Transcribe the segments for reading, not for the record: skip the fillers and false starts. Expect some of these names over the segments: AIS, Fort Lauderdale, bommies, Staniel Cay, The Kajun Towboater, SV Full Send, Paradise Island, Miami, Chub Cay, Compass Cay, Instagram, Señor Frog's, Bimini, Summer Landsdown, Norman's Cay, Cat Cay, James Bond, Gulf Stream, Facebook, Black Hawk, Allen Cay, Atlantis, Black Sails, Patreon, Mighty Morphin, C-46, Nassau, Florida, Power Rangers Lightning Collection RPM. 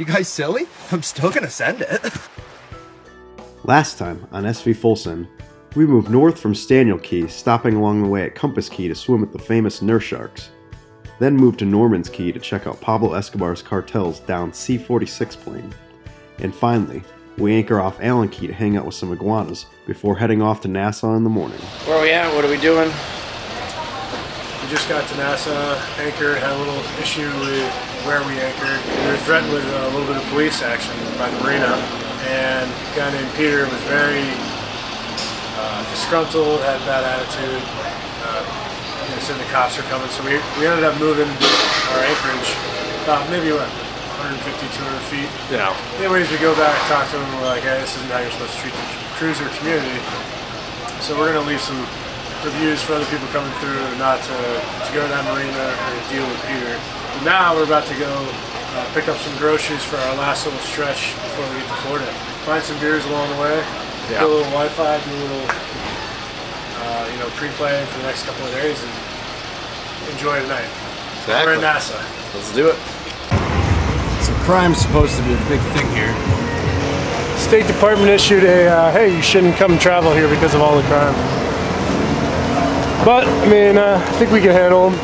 You guys silly? I'm still gonna send it. Last time on SV Full Send, we moved north from Staniel Cay, stopping along the way at Compass Cay to swim with the famous nurse sharks. Then moved to Norman's Cay to check out Pablo Escobar's cartel's downed C-46 plane. And finally, we anchor off Allen Cay to hang out with some iguanas before heading off to Nassau in the morning. Where are we at? What are we doing? We just got to Nassau, anchored, had a little issue with where we anchored. We were threatened with a little bit of police action by the marina, and a guy named Peter was very disgruntled, had a bad attitude, and said the cops are coming. So we ended up moving our anchorage about maybe what, 150, 200 feet. Yeah. Anyways, we go back, talk to them, and we're like, hey, this isn't how you're supposed to treat the cruiser community. So we're going to leave some reviews for other people coming through not to go to that marina or to deal with Peter. And now we're about to go pick up some groceries for our last little stretch before we get to Florida. Find some beers along the way, yeah. Do a little Wi-Fi, do a little you know, pre-playing for the next couple of days, and enjoy the night. Exactly. We're in Nassau. Let's do it. So crime's supposed to be a big thing here. State Department issued a, hey, you shouldn't come travel here because of all the crime. But, I mean, I think we can handle them.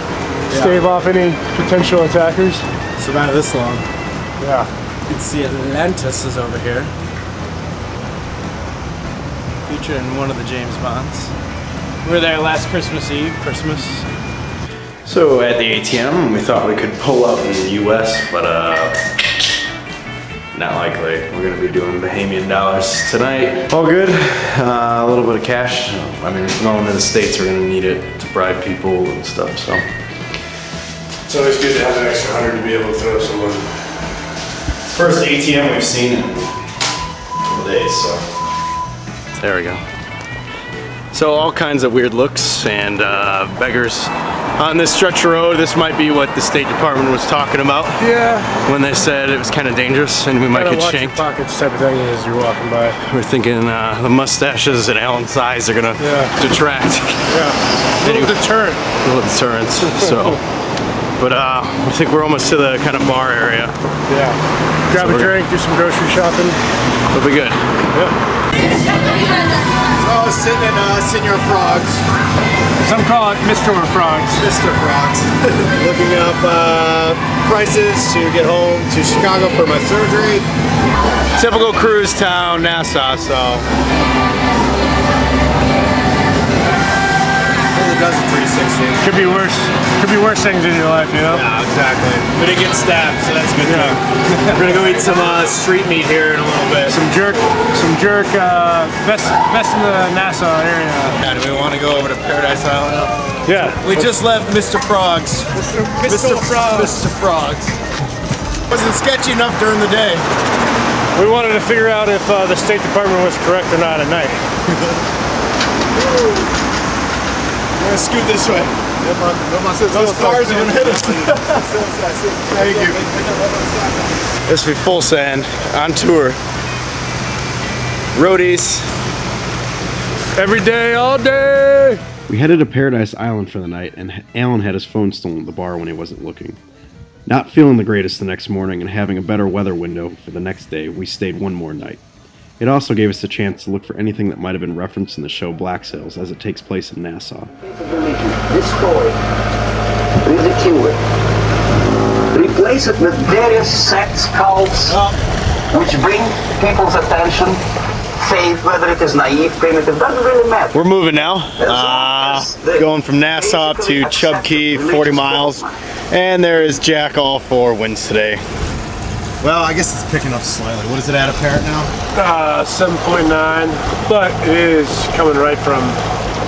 Yeah. Stave off any potential attackers. It's about this long. Yeah. You can see Atlantis is over here. Featured in one of the James Bonds. We were there last Christmas Eve, So at the ATM, we thought we could pull up in the US, but not likely. We're gonna be doing Bahamian dollars tonight. All good, a little bit of cash. I mean, going to the States, we're gonna need it to bribe people and stuff, so. It's always good to have an extra 100 to be able to throw someone. First ATM we've seen in a couple days, so. There we go. So all kinds of weird looks and beggars on this stretch of road. This might be what the State Department was talking about. Yeah. When they said it was kind of dangerous and we might get shanked. Watch your pockets type of thing as you're walking by. We're thinking the mustaches and Allen's eyes are gonna detract. Yeah. A little deterrent. A little deterrent. So, but I think we're almost to the kind of bar area. Yeah. Grab a drink, do some grocery shopping. It'll be good. Yep. I was sitting in Señor Frog's. Some call it Mr. Frog's. Mr. Frog's. Looking up prices to get home to Chicago for my surgery. Typical cruise town, Nassau, so. It does 360. Could be worse. Could be worse things in your life, you know? Yeah, exactly. We didn't get stabbed, so that's good. Yeah. We're gonna go eat some street meat here in a little bit. Some jerk. Best in the Nassau area. Yeah, do we want to go over to Paradise Island? Yeah. We just left Mr. Frog's. Mr. Frog's. Wasn't sketchy enough during the day. We wanted to figure out if the State Department was correct or not at night. We're gonna scoot this way. Those cars are gonna hit us. Thank you. SV Full Send on tour. Roadies. Every day, all day. We headed to Paradise Island for the night, and Allen had his phone stolen at the bar when he wasn't looking. Not feeling the greatest the next morning and having a better weather window for the next day, we stayed one more night. It also gave us a chance to look for anything that might have been referenced in the show Black Sails as it takes place in Nassau. Destroy, ridicule it, replace it with various sects, cults, which bring people's attention, faith, whether it is naive, primitive, doesn't really matter. We're moving now, going from Nassau to Chub Cay, 40 miles, and there is jack all for wins today. Well, I guess it's picking up slightly. What is it at a parrot now? 7.9, but it is coming right from,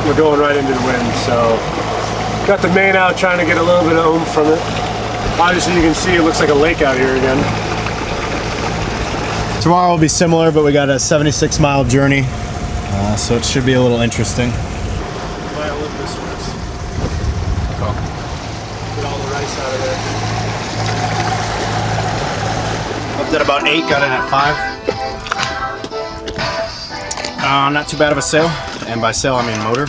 we're going right into the wind, so got the main out trying to get a little bit of oomph from it. Obviously you can see it looks like a lake out here again. Tomorrow will be similar, but we got a 76 mile journey, so it should be a little interesting. Might live this first. Cool. Get all the rice out of there. At about 8, got in at 5. Not too bad of a sail, and by sail I mean motor.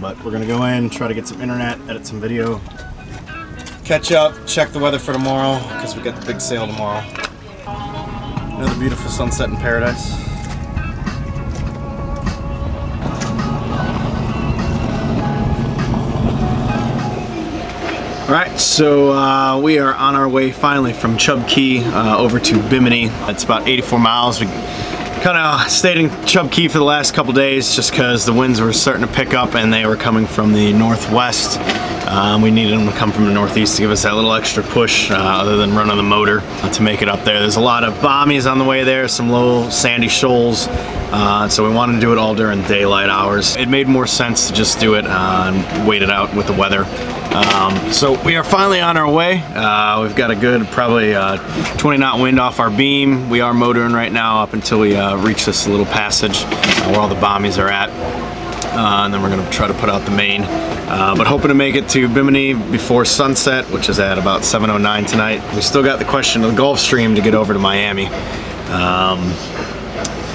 But we're gonna go in, try to get some internet, edit some video, catch up, check the weather for tomorrow, because we got the big sail tomorrow. Another beautiful sunset in paradise. Alright, so we are on our way finally from Chub Cay over to Bimini. It's about 84 miles. We kind of stayed in Chub Cay for the last couple days just because the winds were starting to pick up and they were coming from the northwest. We needed them to come from the northeast to give us that little extra push other than running the motor to make it up there. There's a lot of bommies on the way there, some low sandy shoals. So we wanted to do it all during daylight hours. It made more sense to just do it and wait it out with the weather. So we are finally on our way. We've got a good probably 20 knot wind off our beam. We are motoring right now up until we reach this little passage where all the bommies are at. And then we're gonna try to put out the main. But hoping to make it to Bimini before sunset, which is at about 7:09 tonight. We still got the question of the Gulf Stream to get over to Miami.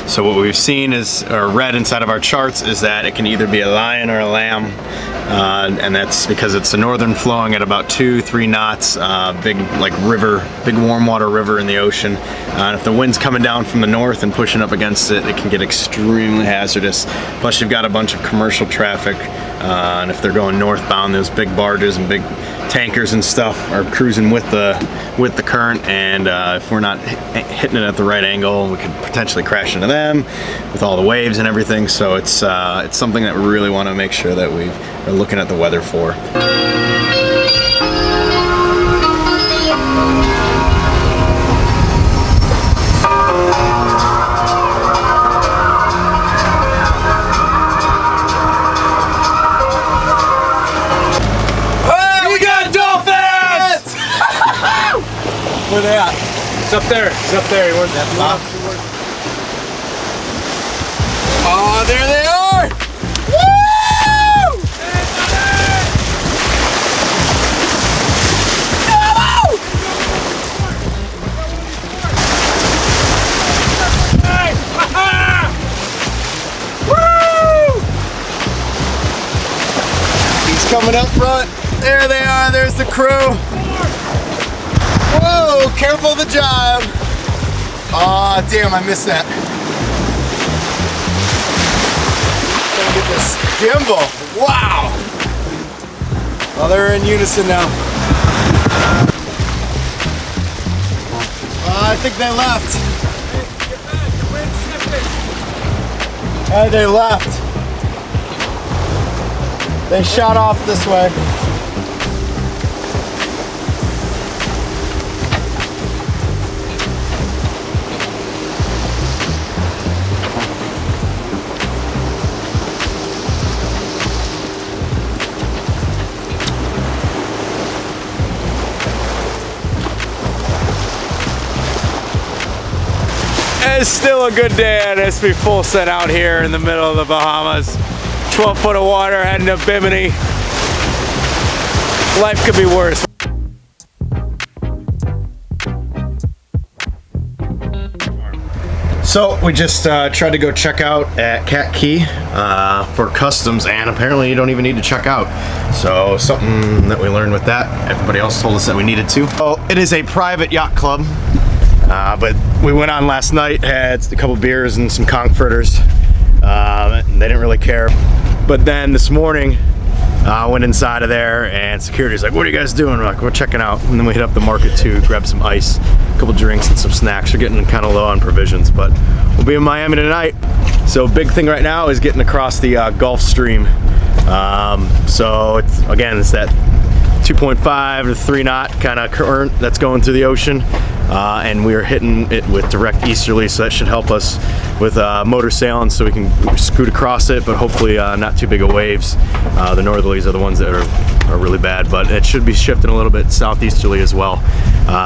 So what we've seen is, or read inside of our charts, is that it can either be a lion or a lamb, and that's because it's a northern flowing at about 2-3 knots, big like river, big warm water river in the ocean. And if the wind's coming down from the north and pushing up against it, it can get extremely hazardous. Plus you've got a bunch of commercial traffic, and if they're going northbound, those big barges and big tankers and stuff are cruising with the current, and if we're not hitting it at the right angle, we could potentially crash into them with all the waves and everything. So it's something that we really want to make sure that we are looking at the weather for. Where they at? It's up there. It's up there. Where's that pop? Oh, there they are! Woo! Woo! He's coming up front. There they are. There's the crew. Whoa, careful of the job. Aw, oh, damn, I missed that. Gotta get this gimbal. Wow. Well, they're in unison now. I think they left. Hey, get back, the wind's shifting. Hey, they left. They shot off this way. It's still a good day at SV Full Send out here in the middle of the Bahamas. 12 foot of water heading to Bimini. Life could be worse. So we just tried to go check out at Cat Cay for customs, and apparently you don't even need to check out. So something that we learned with that, everybody else told us that we needed to. Oh, it is a private yacht club. But we went on last night, had a couple beers and some comforters, and they didn't really care. But then this morning, I went inside of there and security's like, what are you guys doing? We're like, we're checking out. And then we hit up the market to grab some ice, a couple drinks and some snacks. We're getting kind of low on provisions, but we'll be in Miami tonight. So big thing right now is getting across the Gulf Stream. So it's, again, it's that 2.5 to 3 knot kind of current that's going through the ocean. And we are hitting it with direct easterly, so that should help us with motor sailing, so we can scoot across it, but hopefully not too big of waves. The northerlies are the ones that are really bad, but it should be shifting a little bit southeasterly as well,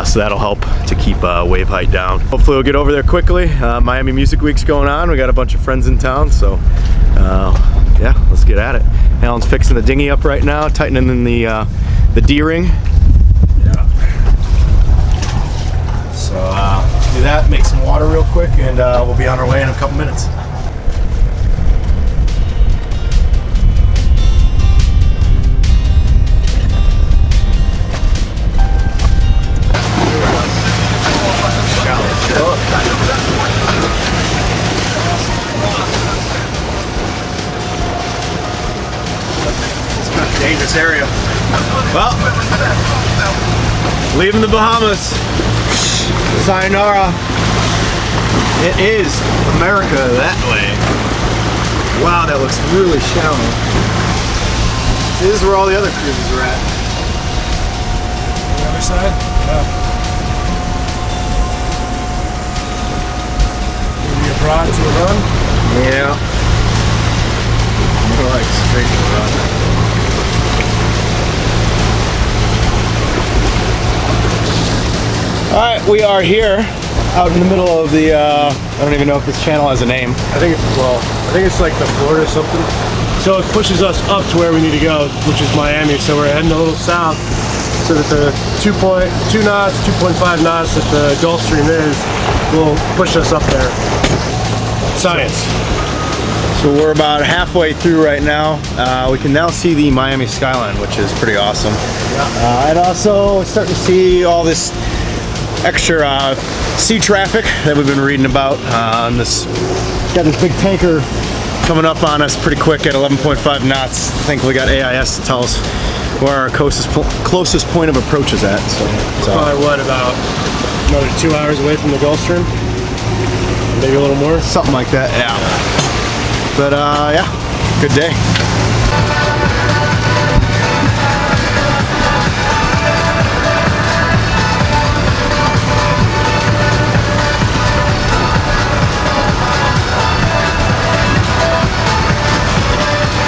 so that'll help to keep wave height down. Hopefully we'll get over there quickly. Miami Music Week's going on. We got a bunch of friends in town, so yeah, let's get at it. Alan's fixing the dinghy up right now, tightening in the D-ring. So do that, make some water real quick, and we'll be on our way in a couple minutes. stereo. Well, leaving the Bahamas. Sayonara. It is America that way. Wow, that looks really shallow. This is where all the other cruises are at. The other side? Yeah. Rod to a run? Yeah. More like straight to a run. Alright, we are here out in the middle of the, I don't even know if this channel has a name. I think it's, well, I think it's like the Florida or something. So it pushes us up to where we need to go, which is Miami. So we're heading a little south so that the 2.2 knots, 2.5 knots that the Gulf Stream is will push us up there. Science. So we're about halfway through right now. We can now see the Miami skyline, which is pretty awesome. Yeah. And also starting to see all this extra sea traffic that we've been reading about. And this got this big tanker coming up on us pretty quick at 11.5 knots. I think we got AIS to tell us where our closest point of approach is at. So probably what, about another 2 hours away from the Gulf Stream? Maybe a little more? Something like that, yeah. But yeah, good day.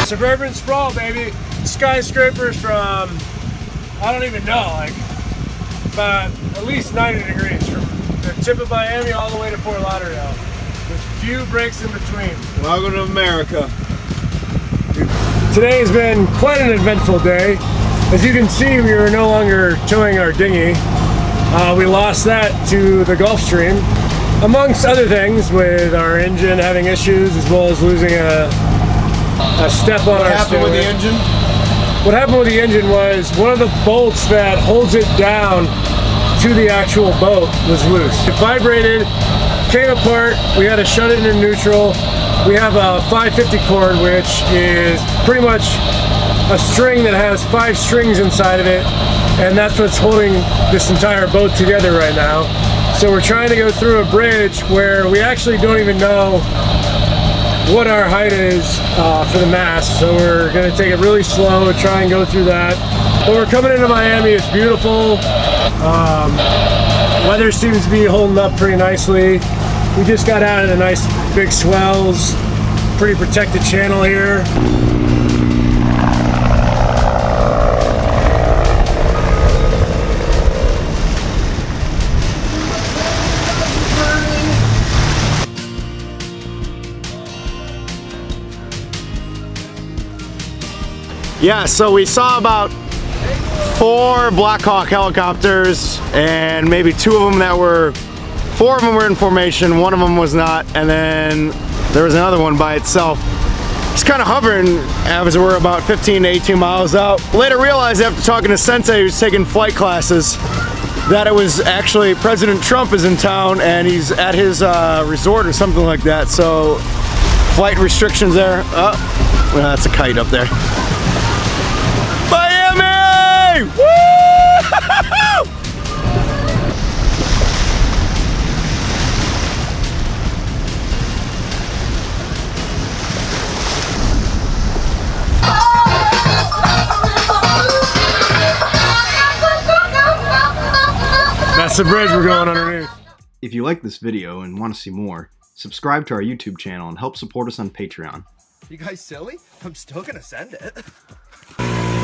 Suburban sprawl, baby. Skyscrapers from, I don't even know, like, about at least 90 degrees from the tip of Miami all the way to Fort Lauderdale, with few breaks in between. Welcome to America. Today has been quite an eventful day. As you can see, we are no longer towing our dinghy. We lost that to the Gulf Stream, amongst other things, with our engine having issues, as well as losing a step on our steering. What happened with the engine? What happened with the engine was one of the bolts that holds it down to the actual boat was loose. It vibrated, came apart, we had to shut it into neutral. We have a 550 cord, which is pretty much a string that has 5 strings inside of it, and that's what's holding this entire boat together right now. So we're trying to go through a bridge where we actually don't even know what our height is for the mast, so we're gonna take it really slow and try and go through that. But we're coming into Miami, it's beautiful. Weather seems to be holding up pretty nicely. We just got out of the nice big swells, pretty protected channel here. Yeah, so we saw about 4 Black Hawk helicopters, and maybe 2 of them that were, 4 of them were in formation, 1 of them was not, and then there was another one by itself. It's kind of hovering as we're about 15 to 18 miles out. Later realized after talking to Sensei, who's taking flight classes, that it was actually President Trump is in town and he's at his resort or something like that, so flight restrictions there. Oh, well, that's a kite up there. Woo! That's the bridge we're going underneath. If you like this video and want to see more, subscribe to our YouTube channel and help support us on Patreon. You guys silly? I'm still gonna send it.